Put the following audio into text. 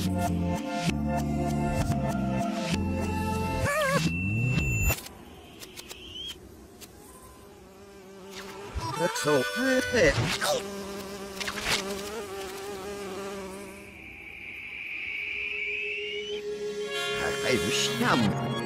That's so pretty. Какая вещь там.